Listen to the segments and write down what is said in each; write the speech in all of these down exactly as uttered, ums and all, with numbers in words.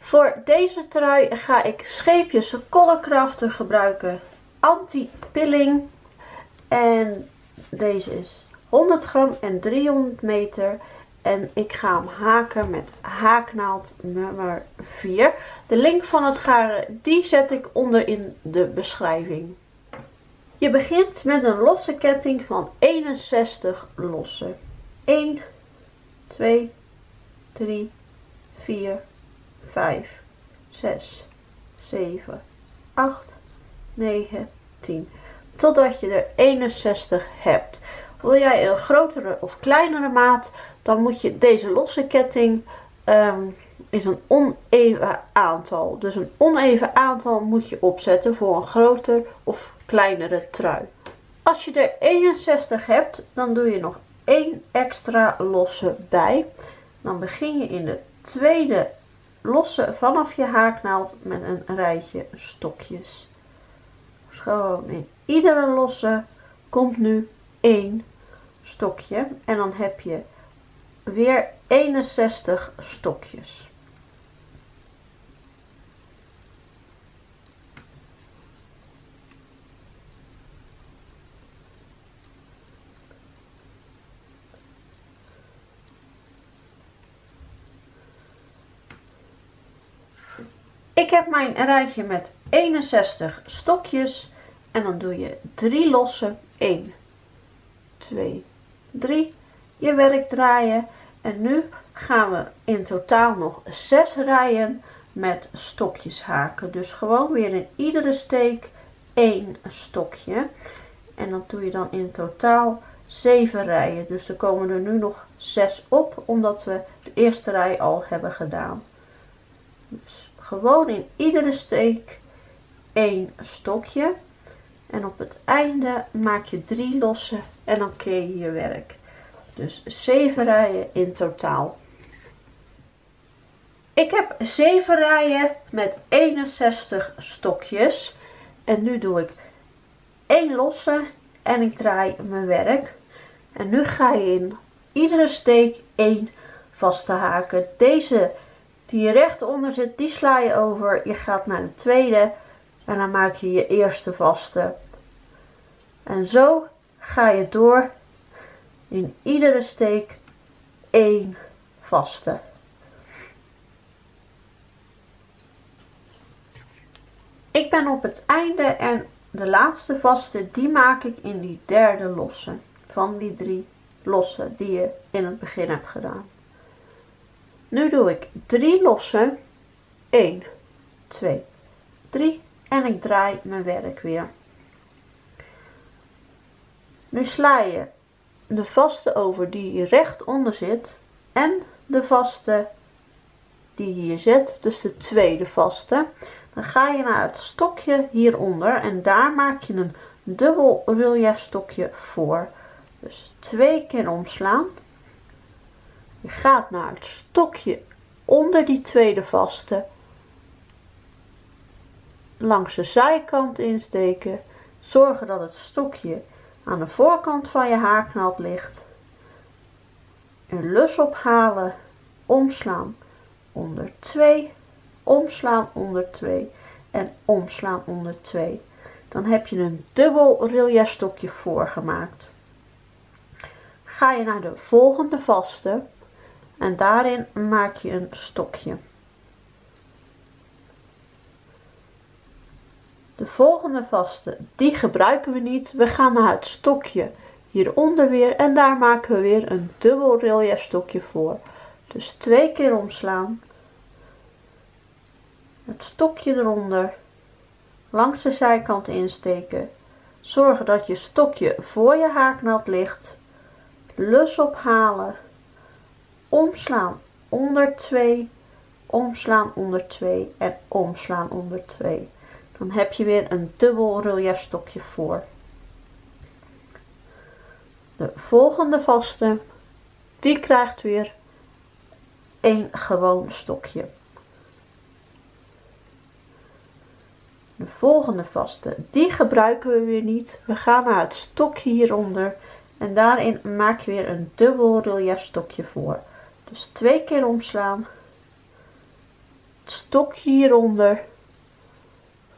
Voor deze trui ga ik Scheepjes Colour Crafter gebruiken, anti-pilling, en deze is honderd gram en driehonderd meter en ik ga hem haken met haaknaald nummer vier. De link van het garen die zet ik onder in de beschrijving. Je begint met een losse ketting van eenenzestig losse. één, twee, drie, vier, vijf, zes, zeven, acht, negen, tien. Totdat je er eenenzestig hebt. Wil jij een grotere of kleinere maat, dan moet je deze losse ketting um, is een oneven aantal. Dus een oneven aantal moet je opzetten voor een grotere of kleinere trui. Als je er eenenzestig hebt, dan doe je nog één extra losse bij. Dan begin je in de tweede losse vanaf je haaknaald met een rijtje stokjes. Dus gewoon in iedere losse komt nu één stokje en dan heb je weer eenenzestig stokjes. Ik heb mijn rijtje met eenenzestig stokjes en dan doe je drie lossen, één, twee, drie, je werk draaien en nu gaan we in totaal nog zes rijen met stokjes haken. Dus gewoon weer in iedere steek één stokje en dat doe je dan in totaal zeven rijen. Dus er komen er nu nog zes op omdat we de eerste rij al hebben gedaan. Dus gewoon in iedere steek één stokje en op het einde maak je drie lossen en dan keer je je werk. Dus zeven rijen in totaal. Ik heb zeven rijen met eenenzestig stokjes en nu doe ik één losse en ik draai mijn werk. En nu ga je in iedere steek één vaste haken. Deze die je rechtonder zit, die sla je over. Je gaat naar de tweede en dan maak je je eerste vaste. En zo ga je door in iedere steek één vaste. Ik ben op het einde en de laatste vaste die maak ik in die derde losse. Van die drie lossen die je in het begin hebt gedaan. Nu doe ik drie lossen, één, twee, drie en ik draai mijn werk weer. Nu sla je de vaste over die rechtonder zit en de vaste die hier zit, dus de tweede vaste. Dan ga je naar het stokje hieronder en daar maak je een dubbel relief stokje voor. Dus twee keer omslaan. Je gaat naar het stokje onder die tweede vaste, langs de zijkant insteken, zorgen dat het stokje aan de voorkant van je haaknaald ligt, een lus ophalen, omslaan onder twee, omslaan onder twee en omslaan onder twee. Dan heb je een dubbel relief stokje voorgemaakt. Ga je naar de volgende vaste en daarin maak je een stokje. De volgende vaste, die gebruiken we niet. We gaan naar het stokje hieronder weer en daar maken we weer een dubbel relief stokje voor. Dus twee keer omslaan. Het stokje eronder, langs de zijkant insteken. Zorgen dat je stokje voor je haaknaald ligt. Lus ophalen. Omslaan onder twee, omslaan onder twee en omslaan onder twee. Dan heb je weer een dubbel reliëfstokje voor. De volgende vaste, die krijgt weer een gewoon stokje. De volgende vaste, die gebruiken we weer niet. We gaan naar het stokje hieronder en daarin maak je weer een dubbel reliëfstokje voor. Dus twee keer omslaan, het stokje hieronder,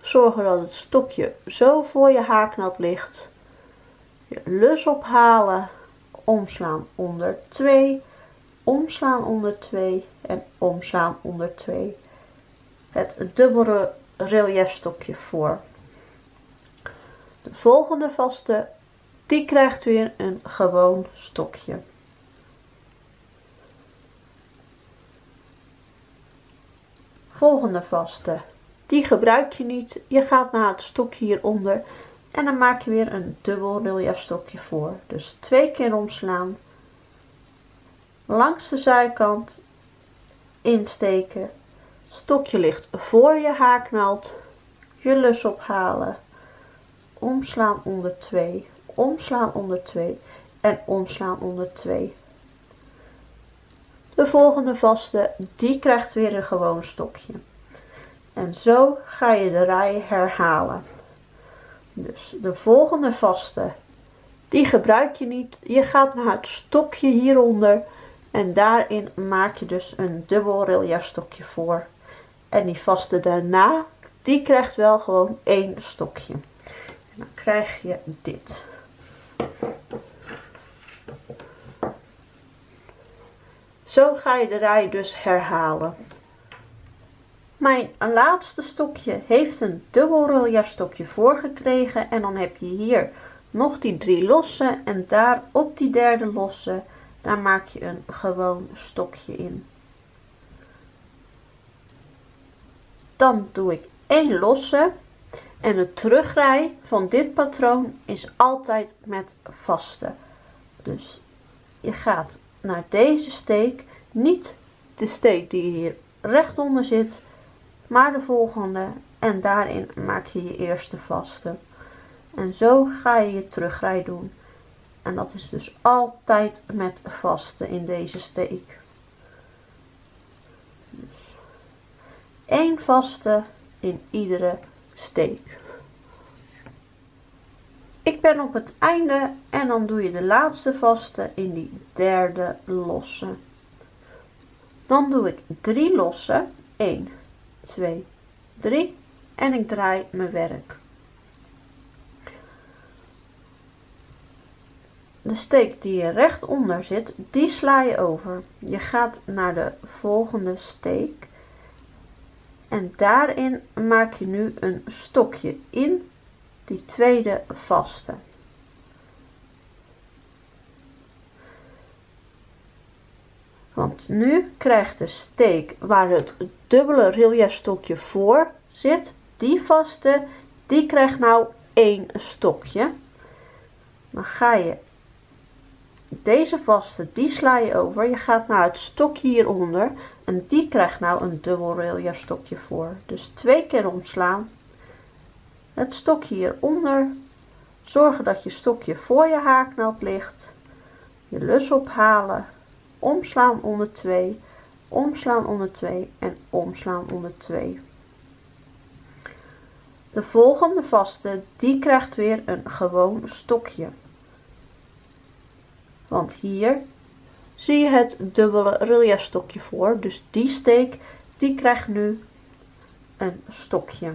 zorgen dat het stokje zo voor je haaknaad ligt. Je lus ophalen, omslaan onder twee, omslaan onder twee en omslaan onder twee. Het dubbele reliëf stokje voor. De volgende vaste, die krijgt weer een gewoon stokje. Volgende vaste, die gebruik je niet. Je gaat naar het stokje hieronder en dan maak je weer een dubbel reliëf stokje voor. Dus twee keer omslaan, langs de zijkant insteken, stokje ligt voor je haaknaald, je lus ophalen, omslaan onder twee, omslaan onder twee en omslaan onder twee. De volgende vaste, die krijgt weer een gewoon stokje. En zo ga je de rij herhalen. Dus de volgende vaste, die gebruik je niet. Je gaat naar het stokje hieronder en daarin maak je dus een dubbel reliëfstokje voor. En die vaste daarna, die krijgt wel gewoon één stokje. En dan krijg je dit. Zo ga je de rij dus herhalen. Mijn laatste stokje heeft een dubbel reliëfstokje voor gekregen. En dan heb je hier nog die drie lossen. En daar op die derde losse, daar maak je een gewoon stokje in. Dan doe ik één losse. En de terugrij van dit patroon is altijd met vaste. Dus je gaat naar deze steek. Niet de steek die hier rechtonder zit, maar de volgende, en daarin maak je je eerste vaste. En zo ga je je terugrij doen. En dat is dus altijd met vaste in deze steek. Dus één vaste in iedere steek. Ik ben op het einde en dan doe je de laatste vaste in die derde losse. Dan doe ik drie lossen. één, twee, drie en ik draai mijn werk. De steek die je rechtonder zit, die sla je over. Je gaat naar de volgende steek en daarin maak je nu een stokje in die tweede vaste. Want nu krijgt de steek waar het dubbele reliëfstokje voor zit, die vaste, die krijgt nou één stokje. Dan ga je deze vaste, die sla je over. Je gaat naar het stokje hieronder en die krijgt nou een dubbel reliëfstokje voor. Dus twee keer omslaan. Het stokje hieronder. Zorgen dat je stokje voor je haaknaald ligt. Je lus ophalen. Omslaan onder twee, omslaan onder twee en omslaan onder twee. De volgende vaste, die krijgt weer een gewoon stokje. Want hier zie je het dubbele reliëfstokje voor. Dus die steek, die krijgt nu een stokje.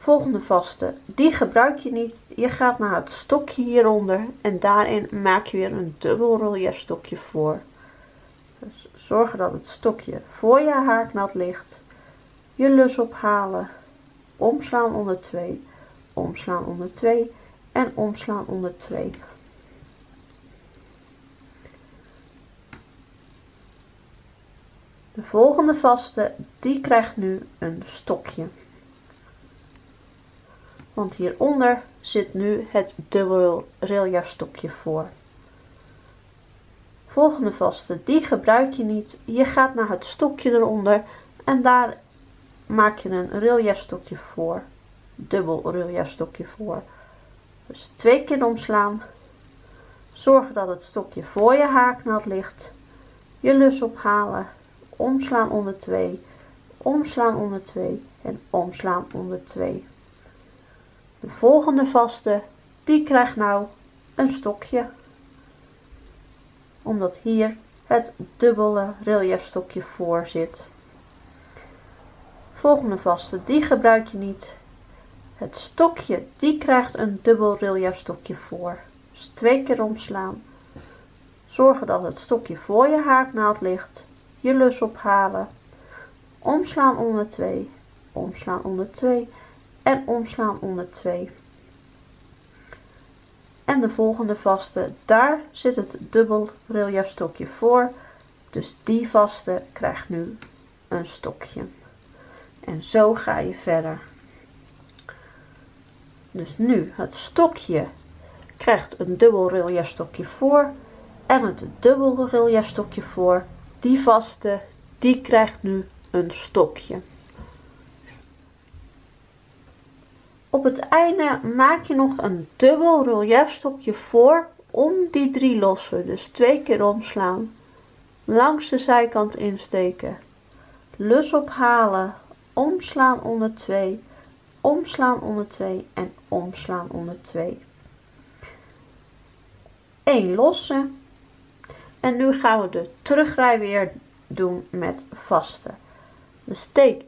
Volgende vaste, die gebruik je niet. Je gaat naar het stokje hieronder en daarin maak je weer een dubbel reliëfstokje voor. Dus zorgen dat het stokje voor je haaknaad ligt. Je lus ophalen, omslaan onder twee, omslaan onder twee en omslaan onder twee. De volgende vaste, die krijgt nu een stokje. Want hieronder zit nu het dubbel reliëfstokje voor. Volgende vaste, die gebruik je niet. Je gaat naar het stokje eronder en daar maak je een reljefstokje voor, dubbel reljefstokje voor. Dus twee keer omslaan. Zorg dat het stokje voor je haaknaald ligt. Je lus ophalen, omslaan onder twee, omslaan onder twee en omslaan onder twee. De volgende vaste, die krijgt nou een stokje. Omdat hier het dubbele reliëfstokje voor zit. Volgende vaste, die gebruik je niet. Het stokje, die krijgt een dubbel reliëfstokje voor. Dus twee keer omslaan. Zorgen dat het stokje voor je haaknaald ligt. Je lus ophalen. Omslaan onder twee. Omslaan onder twee. En omslaan onder twee. En de volgende vaste, daar zit het dubbel reliëfstokje voor. Dus die vaste krijgt nu een stokje. En zo ga je verder. Dus nu het stokje krijgt een dubbel reliëfstokje voor. En het dubbel reliëfstokje voor. Die vaste, die krijgt nu een stokje. Op het einde maak je nog een dubbel reliëfstokje voor om die drie lossen. Dus twee keer omslaan, langs de zijkant insteken, lus ophalen, omslaan onder twee, omslaan onder twee en omslaan onder twee. Eén losse. En nu gaan we de terugrij weer doen met vaste. De steek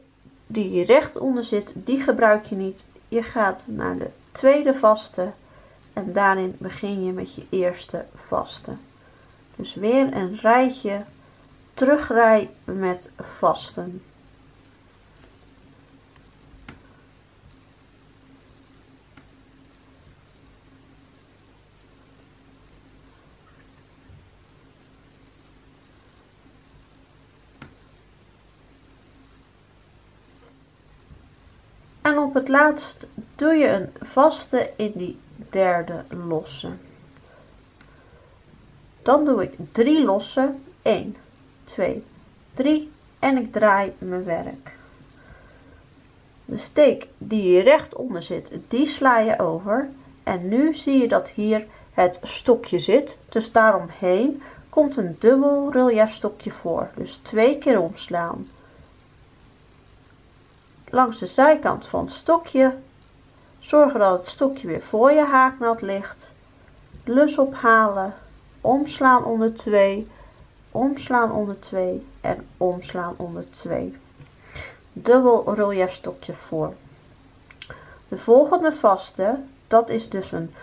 die hier recht onder zit, die gebruik je niet. Je gaat naar de tweede vaste en daarin begin je met je eerste vaste. Dus weer een rijtje terugrij met vasten. En op het laatst doe je een vaste in die derde losse. Dan doe ik drie lossen. één, twee, drie en ik draai mijn werk. De steek die hier rechtonder zit, die sla je over. En nu zie je dat hier het stokje zit. Dus daaromheen komt een dubbel reliëfstokje voor. Dus twee keer omslaan. Langs de zijkant van het stokje, zorgen dat het stokje weer voor je haaknaald ligt, lus ophalen, omslaan onder twee, omslaan onder twee en omslaan onder twee. Dubbel reliëfstokje voor. De volgende vaste, dat is dus een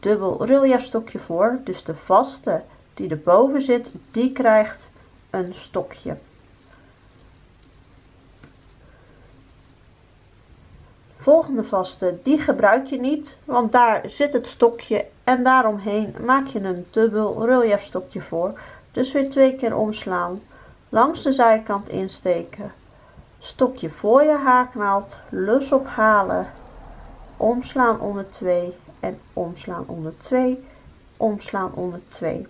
dubbel reliëfstokje voor, dus de vaste die erboven zit, die krijgt een stokje. Volgende vaste, die gebruik je niet, want daar zit het stokje en daaromheen maak je een dubbel reliëfstokje voor. Dus weer twee keer omslaan, langs de zijkant insteken, stokje voor je haaknaald, lus ophalen, omslaan onder twee en omslaan onder twee, omslaan onder twee.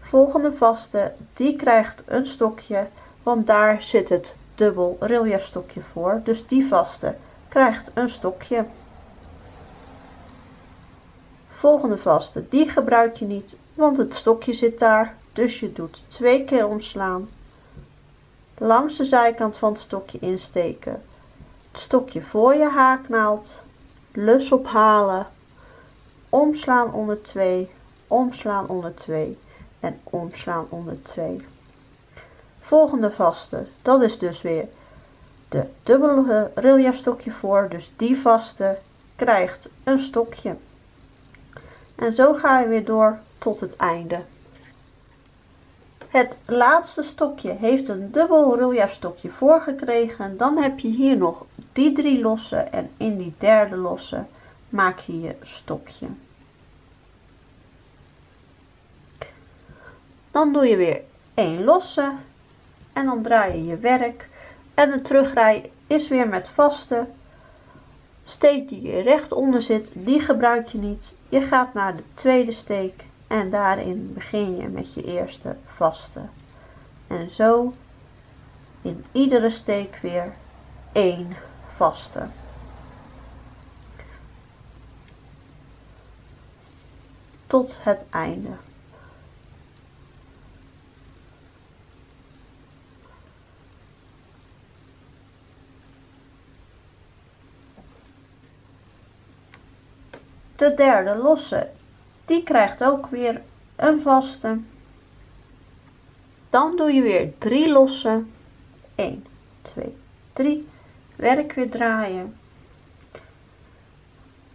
Volgende vaste, die krijgt een stokje, want daar zit het dubbel reliëfstokje voor, dus die vaste krijgt een stokje. Volgende vaste, die gebruik je niet, want het stokje zit daar, dus je doet twee keer omslaan, langs de zijkant van het stokje insteken, het stokje voor je haaknaald, lus ophalen, omslaan onder twee, omslaan onder twee en omslaan onder twee. Volgende vaste, dat is dus weer de dubbele reliëfstokje voor, dus die vaste krijgt een stokje. En zo ga je weer door tot het einde. Het laatste stokje heeft een dubbel reliëfstokje voor gekregen. Dan heb je hier nog die drie lossen en in die derde losse maak je je stokje. Dan doe je weer één losse. En dan draai je je werk. En de terugrij is weer met vaste. Steek die je rechtonder zit, die gebruik je niet. Je gaat naar de tweede steek. En daarin begin je met je eerste vaste. En zo in iedere steek weer één vaste. Tot het einde. De derde losse, die krijgt ook weer een vaste. Dan doe je weer drie losse. één, twee, drie. Werk weer draaien.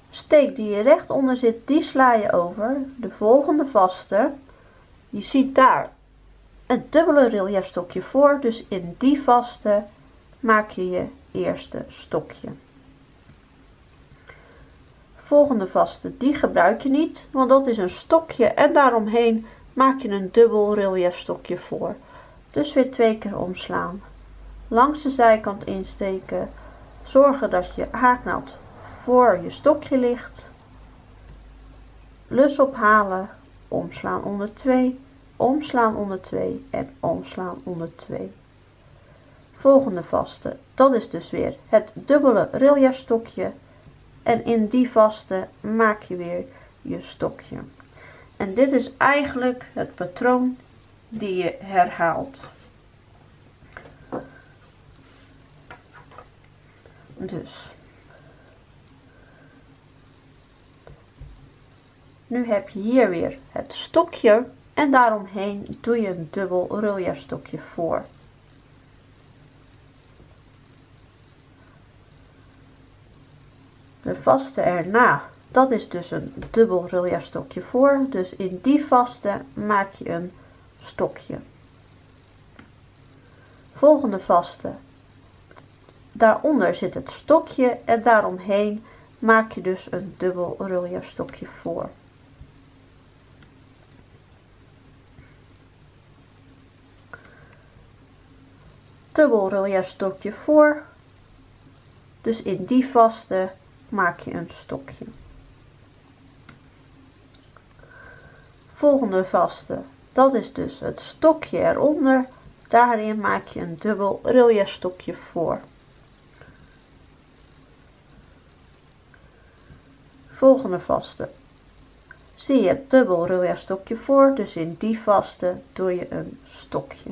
Steek die je recht onder zit, die sla je over. De volgende vaste. Je ziet daar een dubbele reliëfstokje voor. Dus in die vaste maak je je eerste stokje. Volgende vaste, die gebruik je niet, want dat is een stokje en daaromheen maak je een dubbel reliëfstokje voor. Dus weer twee keer omslaan, langs de zijkant insteken, zorgen dat je haaknaald voor je stokje ligt, lus ophalen, omslaan onder twee, omslaan onder twee en omslaan onder twee. Volgende vaste, dat is dus weer het dubbele reliëfstokje. En in die vaste maak je weer je stokje. En dit is eigenlijk het patroon die je herhaalt. Dus. Nu heb je hier weer het stokje. En daaromheen doe je een dubbel reliëfstokje voor. De vaste erna, dat is dus een dubbel reliëfstokje voor, dus in die vaste maak je een stokje. Volgende vaste, daaronder zit het stokje en daaromheen maak je dus een dubbel reliëfstokje voor. Dubbel reliëfstokje voor, dus in die vaste maak je een stokje. Volgende vaste, dat is dus het stokje eronder. Daarin maak je een dubbel reliëfstokje voor. Volgende vaste, zie je het dubbel reliëfstokje voor, dus in die vaste doe je een stokje.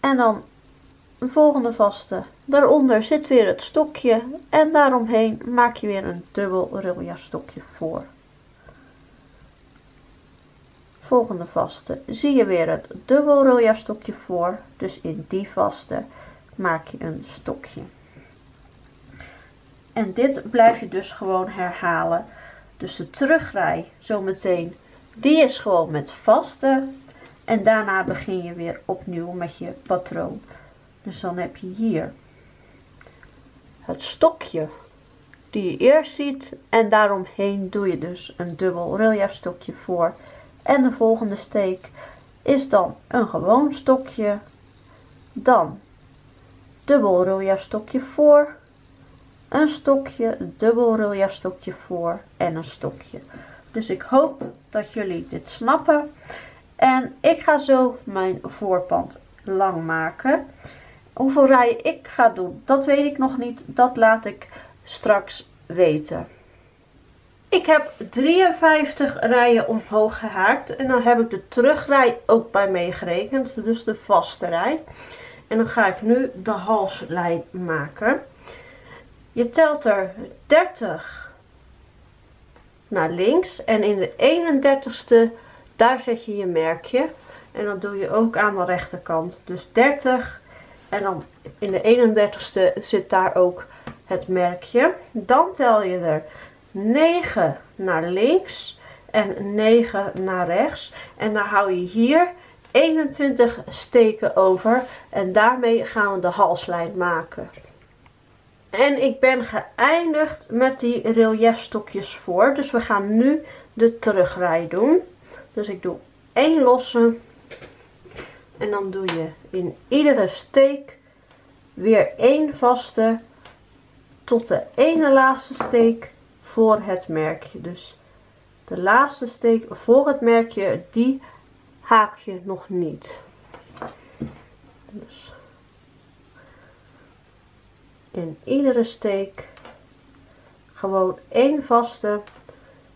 En dan een volgende vaste, daaronder zit weer het stokje en daaromheen maak je weer een dubbel reliëfstokje voor. Volgende vaste, zie je weer het dubbel reliëfstokje voor, dus in die vaste maak je een stokje. En dit blijf je dus gewoon herhalen. Dus de terugrij zometeen, die is gewoon met vaste en daarna begin je weer opnieuw met je patroon. Dus dan heb je hier het stokje die je eerst ziet en daaromheen doe je dus een dubbel reliëfstokje voor. En de volgende steek is dan een gewoon stokje, dan dubbel reliëfstokje voor, een stokje, dubbel reliëfstokje voor en een stokje. Dus ik hoop dat jullie dit snappen en ik ga zo mijn voorpand lang maken. Hoeveel rijen ik ga doen, dat weet ik nog niet. Dat laat ik straks weten. Ik heb drieënvijftig rijen omhoog gehaakt. En dan heb ik de terugrij ook bij meegerekend. Dus de vaste rij. En dan ga ik nu de halslijn maken. Je telt er dertig naar links. En in de eenendertigste, daar zet je je merkje. En dat doe je ook aan de rechterkant. Dus dertig. En dan in de eenendertigste zit daar ook het merkje. Dan tel je er negen naar links en negen naar rechts. En dan hou je hier eenentwintig steken over. En daarmee gaan we de halslijn maken. En ik ben geëindigd met die reliëfstokjes voor. Dus we gaan nu de terugrij doen. Dus ik doe één losse. En dan doe je in iedere steek weer één vaste tot de ene laatste steek voor het merkje. Dus de laatste steek voor het merkje, die haak je nog niet. Dus in iedere steek gewoon één vaste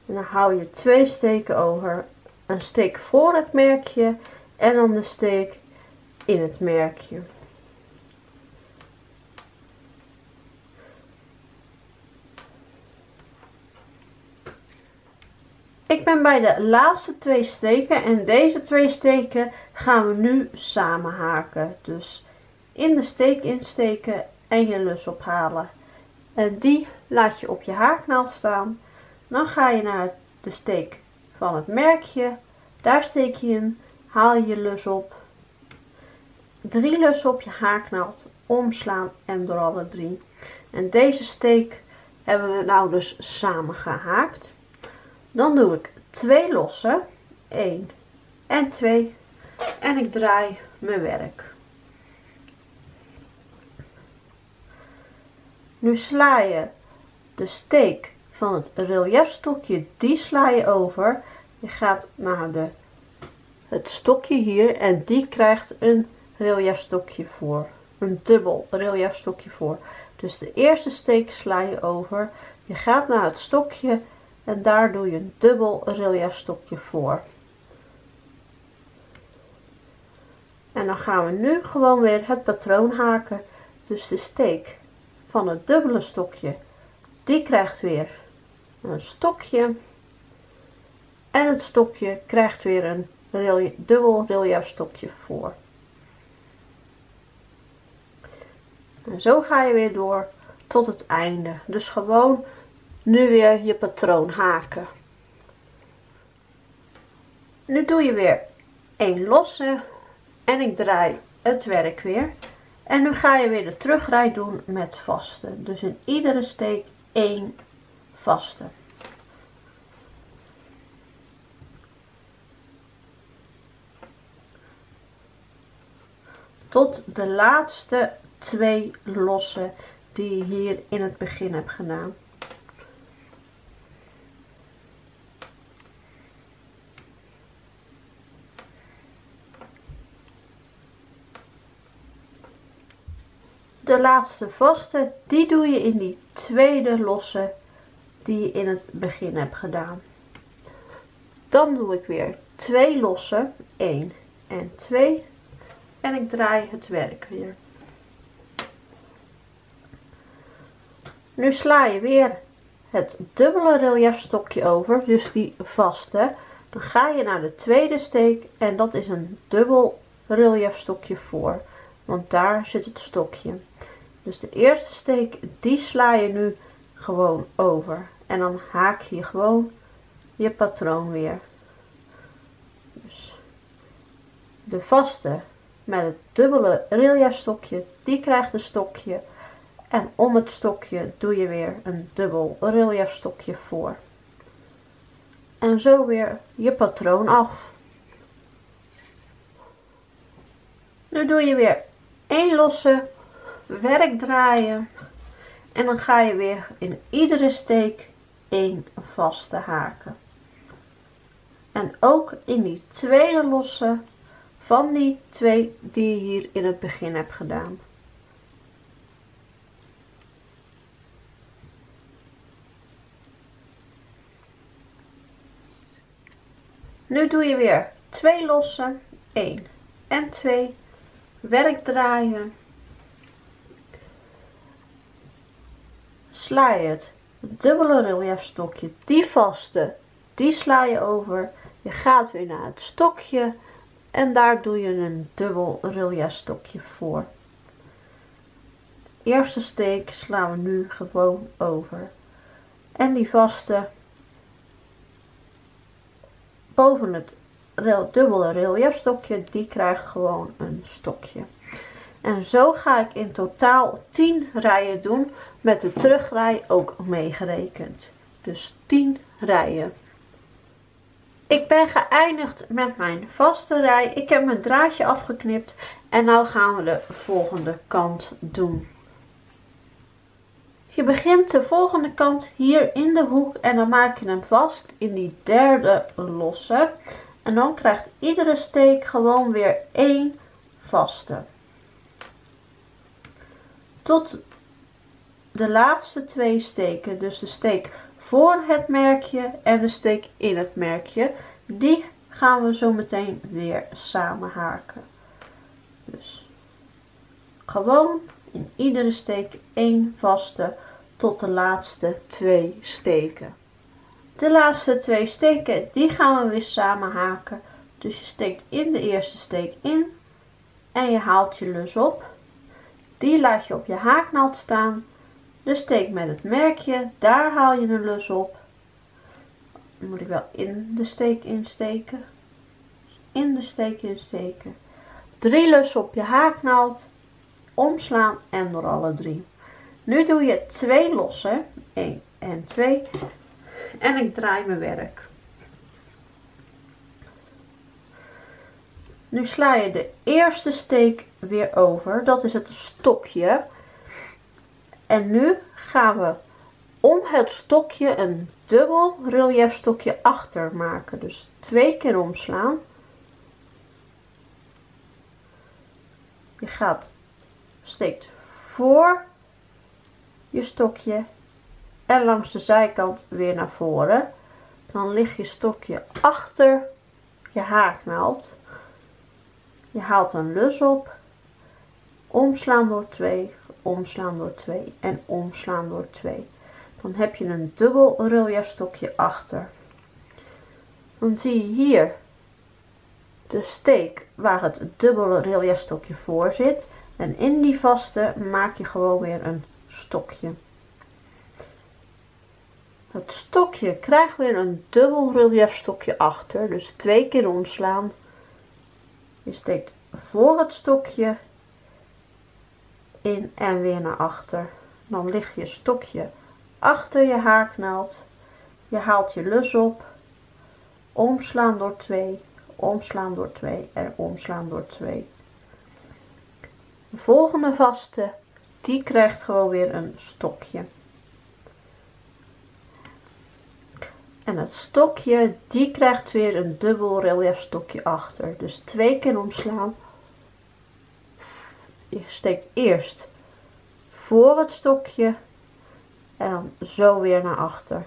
en dan hou je twee steken over, een steek voor het merkje en dan de steek in het merkje. Ik ben bij de laatste twee steken en deze twee steken gaan we nu samen haken. Dus in de steek insteken en je lus ophalen. En die laat je op je haaknaald staan. Dan ga je naar de steek van het merkje. Daar steek je in, haal je je lus op. Drie lussen op je haaknaald, omslaan en door alle drie. En deze steek hebben we nou dus samen gehaakt. Dan doe ik twee lossen, één en twee, en ik draai mijn werk. Nu sla je de steek van het reliëfstokje, die sla je over. Je gaat naar de, het stokje hier en die krijgt een reliëfstokje voor, een dubbel reliëfstokje voor. Dus de eerste steek sla je over, je gaat naar het stokje. En daar doe je een dubbel reliëfstokje voor. En dan gaan we nu gewoon weer het patroon haken. Dus de steek van het dubbele stokje, die krijgt weer een stokje. En het stokje krijgt weer een reliëf, dubbel reliëfstokje voor. En zo ga je weer door tot het einde. Dus gewoon nu weer je patroon haken. Nu doe je weer één losse en ik draai het werk weer. En nu ga je weer de terugrij doen met vaste. Dus in iedere steek één vaste. Tot de laatste twee lossen die je hier in het begin hebt gedaan. De laatste vaste, die doe je in die tweede losse die je in het begin hebt gedaan. Dan doe ik weer twee lossen, één en twee, en ik draai het werk weer. Nu sla je weer het dubbele reliëfstokje over, dus die vaste. Dan ga je naar de tweede steek en dat is een dubbel reliëfstokje voor. Want daar zit het stokje. Dus de eerste steek, die sla je nu gewoon over. En dan haak je gewoon je patroon weer. Dus de vaste met het dubbele reliëfstokje, die krijgt een stokje. En om het stokje doe je weer een dubbel reliëfstokje voor. En zo weer je patroon af. Nu doe je weer één losse, werk draaien en dan ga je weer in iedere steek één vaste haken. En ook in die tweede losse van die twee die je hier in het begin hebt gedaan. Nu doe je weer twee lossen, één en twee. Werk draaien, sla je het dubbele reliëfstokje, die vaste, die sla je over, je gaat weer naar het stokje en daar doe je een dubbel reliëfstokje voor. De eerste steek slaan we nu gewoon over en die vaste boven het dubbele reliëfstokje, die krijgt gewoon een stokje. En zo ga ik in totaal tien rijen doen, met de terugrij ook meegerekend. Dus tien rijen. Ik ben geëindigd met mijn vaste rij. Ik heb mijn draadje afgeknipt en nu gaan we de volgende kant doen. Je begint de volgende kant hier in de hoek en dan maak je hem vast in die derde losse. En dan krijgt iedere steek gewoon weer één vaste. tot de laatste twee steken, dus de steek voor het merkje en de steek in het merkje, die gaan we zo meteen weer samen haken. Dus gewoon in iedere steek één vaste tot de laatste twee steken. De laatste twee steken, die gaan we weer samen haken. Dus je steekt in de eerste steek in en je haalt je lus op. Die laat je op je haaknaald staan. De steek met het merkje, daar haal je een lus op. Dan moet ik wel in de steek insteken. In de steek insteken. Drie lussen op je haaknaald, omslaan en door alle drie. Nu doe je twee lossen, één en twee. En ik draai mijn werk. Nu sla je de eerste steek weer over, dat is het stokje. En nu gaan we om het stokje een dubbel relief stokje achter maken. Dus twee keer omslaan. Je gaat, steekt voor je stokje en langs de zijkant weer naar voren. Dan ligt je stokje achter je haaknaald. Je haalt een lus op. Omslaan door twee, omslaan door twee en omslaan door twee. Dan heb je een dubbel relief stokje achter. Dan zie je hier de steek waar het dubbele relief stokje voor zit. En in die vaste maak je gewoon weer een stokje. Het stokje krijgt weer een dubbel relief stokje achter. Dus twee keer omslaan. Je steekt voor het stokje in en weer naar achter. Dan ligt je stokje achter je haaknaald. Je haalt je lus op. Omslaan door twee, omslaan door twee en omslaan door twee. De volgende vaste, die krijgt gewoon weer een stokje. En het stokje, die krijgt weer een dubbel relief stokje achter. Dus twee keer omslaan. Je steekt eerst voor het stokje en dan zo weer naar achter.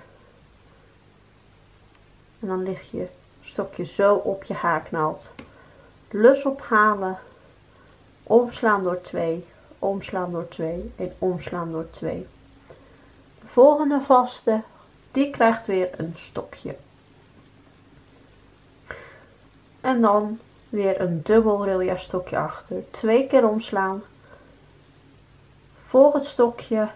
En dan ligt je stokje zo op je haaknaald. Lus ophalen, omslaan door twee, omslaan door twee en omslaan door twee. De volgende vaste, die krijgt weer een stokje. En dan weer een dubbel relief stokje achter. Twee keer omslaan. Voor het stokje.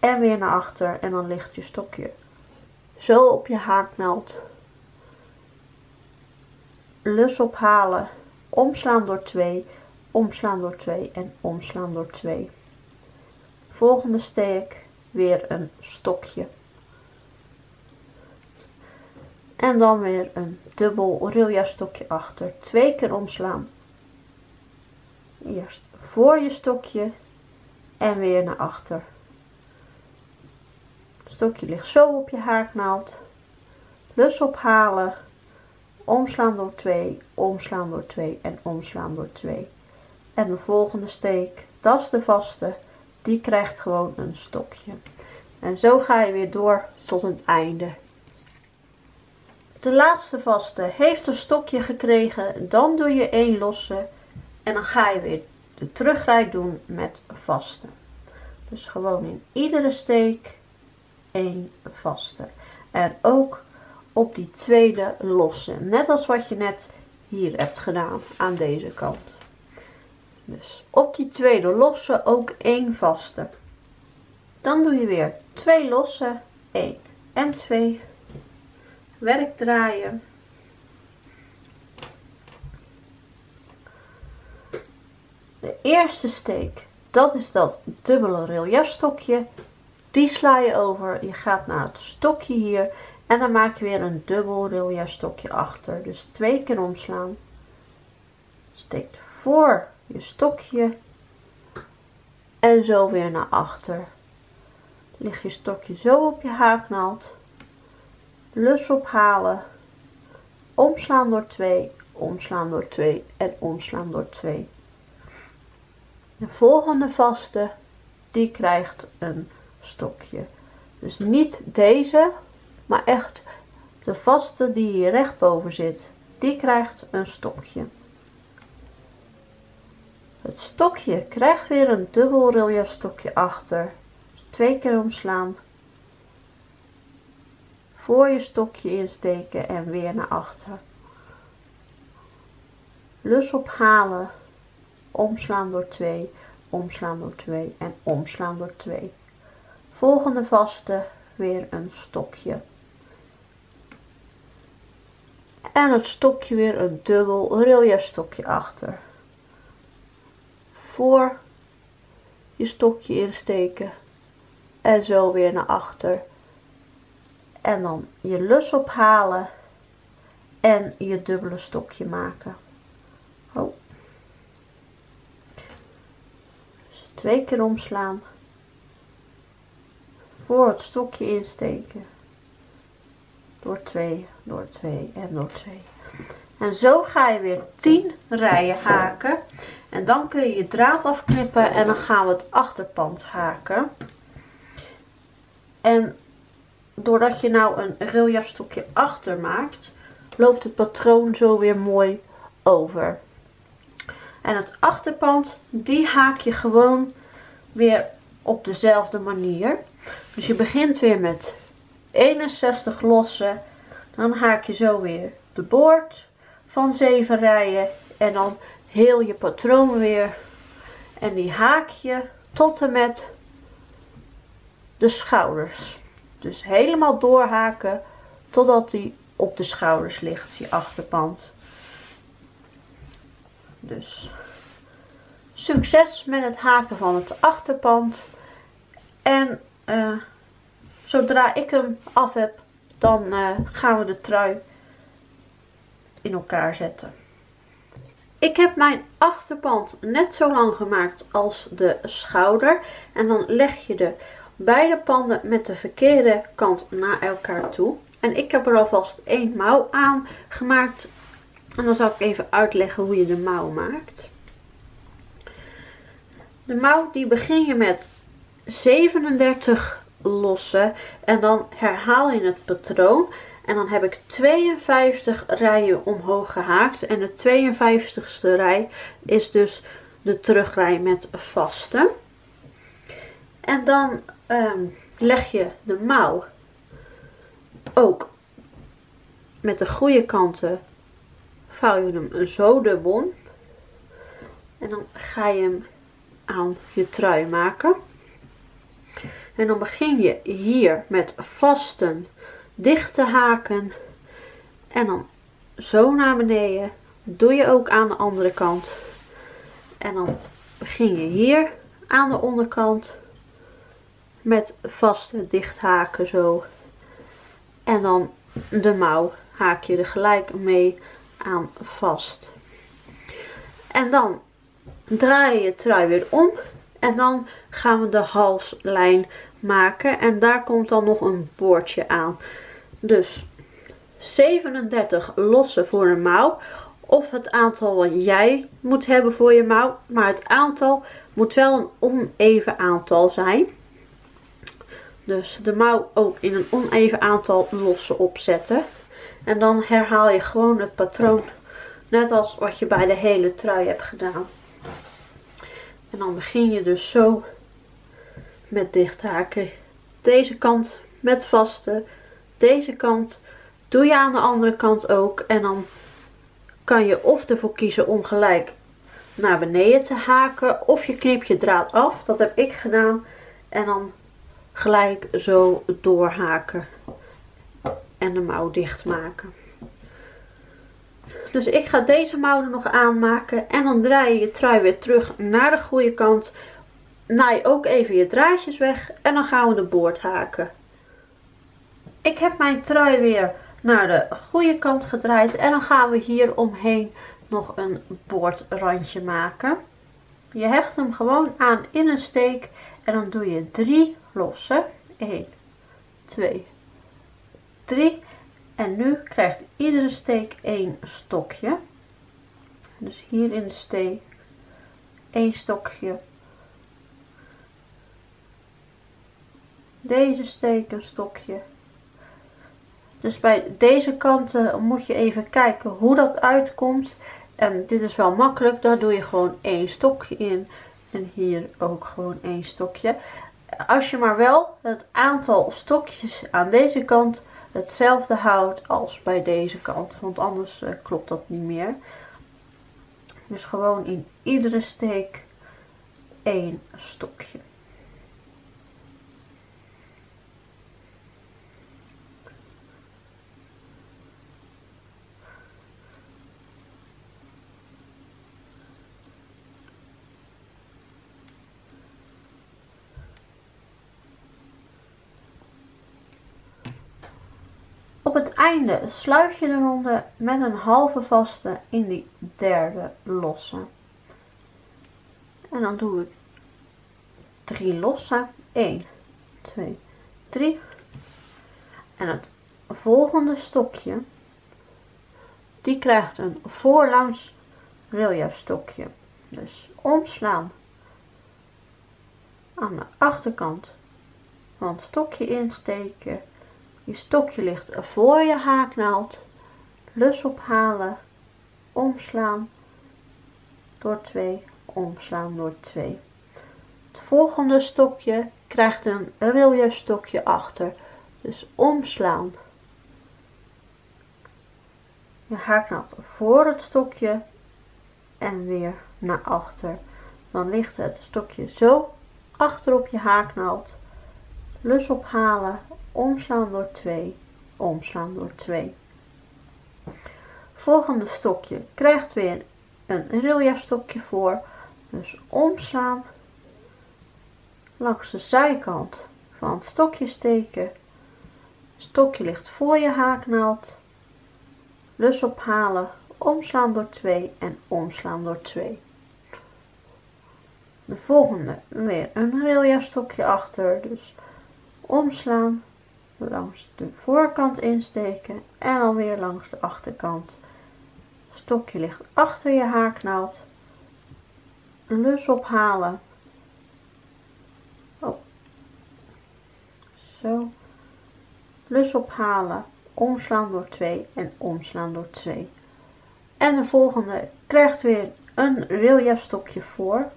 En weer naar achter. En dan ligt je stokje zo op je haaknaald. Lus ophalen. Omslaan door twee. Omslaan door twee. En omslaan door twee. Volgende steek. Weer een stokje. En dan weer een dubbel relief stokje achter. Twee keer omslaan. Eerst voor je stokje. En weer naar achter. Het stokje ligt zo op je haaknaald. Lus ophalen. Omslaan door twee. Omslaan door twee. En omslaan door twee. En de volgende steek. Dat is de vaste. Die krijgt gewoon een stokje. En zo ga je weer door tot het einde. De laatste vaste heeft een stokje gekregen. Dan doe je één losse. En dan ga je weer de terugrij doen met vaste. Dus gewoon in iedere steek één vaste. En ook op die tweede losse. Net als wat je net hier hebt gedaan aan deze kant. Dus op die tweede losse ook één vaste. Dan doe je weer twee lossen, één en twee. Werk draaien. De eerste steek, dat is dat dubbele relief stokje. Die sla je over. Je gaat naar het stokje hier en dan maak je weer een dubbel relief stokje achter. Dus twee keer omslaan. Steekt voor je stokje en zo weer naar achter. Leg je stokje zo op je haaknaald. Lus ophalen. Omslaan door twee, omslaan door twee en omslaan door twee. De volgende vaste, die krijgt een stokje. Dus niet deze, maar echt de vaste die hier rechtboven zit, die krijgt een stokje. Het stokje krijgt weer een dubbel reljef stokje achter. Dus twee keer omslaan. Voor je stokje insteken en weer naar achter. Lus ophalen. Omslaan door twee, omslaan door twee en omslaan door twee. Volgende vaste, weer een stokje. En het stokje weer een dubbel reljef stokje achter. Voor je stokje insteken en zo weer naar achter. En dan je lus ophalen en je dubbele stokje maken. Oh. Dus twee keer omslaan. Voor het stokje insteken. Door twee, door twee en door twee. En zo ga je weer tien rijen haken. En dan kun je je draad afknippen en dan gaan we het achterpand haken. En doordat je nou een reljefstokje achter maakt, loopt het patroon zo weer mooi over. En het achterpand, die haak je gewoon weer op dezelfde manier. Dus je begint weer met eenenzestig lossen. Dan haak je zo weer de boord van zeven rijen. En dan heel je patroon weer. En die haak je tot en met de schouders. Dus helemaal doorhaken totdat die op de schouders ligt, je achterpand. Dus succes met het haken van het achterpand. En uh, zodra ik hem af heb, dan uh, gaan we de trui in elkaar zetten. Ik heb mijn achterpand net zo lang gemaakt als de schouder. En dan leg je de beide panden met de verkeerde kant naar elkaar toe. En ik heb er alvast één mouw aan gemaakt. En dan zal ik even uitleggen hoe je de mouw maakt. De mouw, die begin je met zevenendertig lossen. En dan herhaal je het patroon. En dan heb ik tweeënvijftig rijen omhoog gehaakt. En de tweeënvijftigste rij is dus de terugrij met vaste. En dan um, leg je de mouw ook met de goede kanten. Vouw je hem zo dubbel. En dan ga je hem aan je trui maken. En dan begin je hier met vasten, dichte haken. En dan zo naar beneden. Doe je ook aan de andere kant. En dan begin je hier aan de onderkant. Met vaste dicht haken zo. En dan de mouw haak je er gelijk mee aan vast. En dan draai je je trui weer om. En dan gaan we de halslijn maken. En daar komt dan nog een boordje aan. Dus zevenendertig lossen voor een mouw. Of het aantal wat jij moet hebben voor je mouw. Maar het aantal moet wel een oneven aantal zijn. Dus de mouw ook in een oneven aantal lossen opzetten. En dan herhaal je gewoon het patroon. Net als wat je bij de hele trui hebt gedaan. En dan begin je dus zo met dicht haken. Deze kant met vaste. Deze kant doe je aan de andere kant ook. En dan kan je of ervoor kiezen om gelijk naar beneden te haken. Of je knip je draad af. Dat heb ik gedaan. En dan gelijk zo doorhaken en de mouw dicht maken. Dus ik ga deze mouw er nog aanmaken en dan draai je je trui weer terug naar de goede kant. Naai ook even je draadjes weg en dan gaan we de boord haken. Ik heb mijn trui weer naar de goede kant gedraaid en dan gaan we hier omheen nog een boordrandje maken. Je hecht hem gewoon aan in een steek en dan doe je drie lossen. één, twee, drie. En nu krijgt iedere steek één stokje. Dus hier in de steek één stokje. Deze steek een stokje. Dus bij deze kanten moet je even kijken hoe dat uitkomt. En dit is wel makkelijk, daar doe je gewoon één stokje in. En hier ook gewoon één stokje. Als je maar wel het aantal stokjes aan deze kant hetzelfde houdt als bij deze kant. Want anders uh, klopt dat niet meer. Dus gewoon in iedere steek één stokje. Op het einde sluit je de ronde met een halve vaste in die derde losse. En dan doe ik drie losse. één, twee, drie. En het volgende stokje, die krijgt een voorlangs relief stokje. Dus omslaan aan de achterkant van het stokje insteken. Je stokje ligt voor je haaknaald, lus ophalen, omslaan door twee, omslaan door twee. Het volgende stokje krijgt een relief stokje achter, dus omslaan. Je haaknaald voor het stokje en weer naar achter. Dan ligt het stokje zo achter op je haaknaald, lus ophalen. Omslaan door twee, omslaan door twee. Volgende stokje krijgt weer een relief stokje voor. Dus omslaan, langs de zijkant van het stokje steken. Stokje ligt voor je haaknaald. Lus ophalen, omslaan door twee en omslaan door twee. De volgende weer een relief stokje achter. Dus omslaan. Langs de voorkant insteken en dan weer langs de achterkant. Stokje ligt achter je haaknaald. Lus ophalen. Oh. Zo. Lus ophalen. Omslaan door twee en omslaan door twee. En de volgende krijgt weer een relief stokje voor.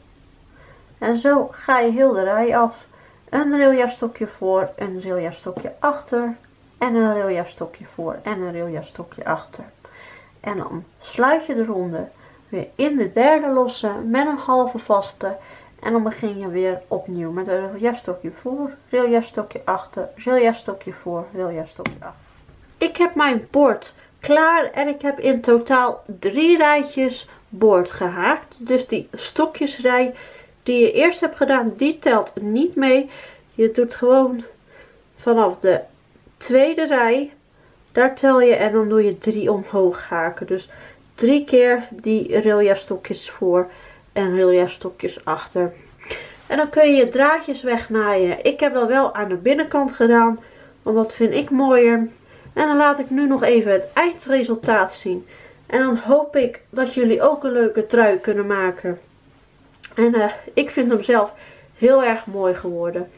En zo ga je heel de rij af. Een relief stokje voor, een relief stokje achter en een relief stokje voor en een relief stokje achter. En dan sluit je de ronde weer in de derde losse met een halve vaste. En dan begin je weer opnieuw met een relief stokje voor, relief stokje achter, relief stokje voor, relief stokje achter. Ik heb mijn bord klaar en ik heb in totaal drie rijtjes boord gehaakt. Dus die stokjesrij die je eerst hebt gedaan, die telt niet mee. Je doet gewoon vanaf de tweede rij, daar tel je en dan doe je drie omhoog haken. Dus drie keer die relief stokjes voor en relief stokjes achter. En dan kun je je draadjes wegnaaien. Ik heb dat wel aan de binnenkant gedaan, want dat vind ik mooier. En dan laat ik nu nog even het eindresultaat zien. En dan hoop ik dat jullie ook een leuke trui kunnen maken. En uh, ik vind hem zelf heel erg mooi geworden.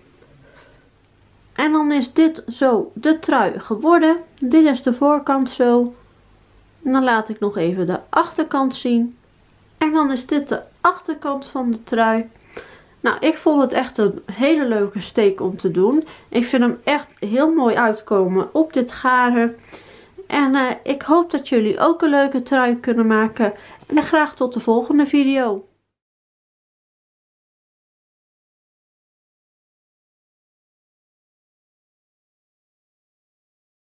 En dan is dit zo de trui geworden. Dit is de voorkant zo. En dan laat ik nog even de achterkant zien. En dan is dit de achterkant van de trui. Nou, ik vond het echt een hele leuke steek om te doen. Ik vind hem echt heel mooi uitkomen op dit garen. En uh, ik hoop dat jullie ook een leuke trui kunnen maken. En graag tot de volgende video.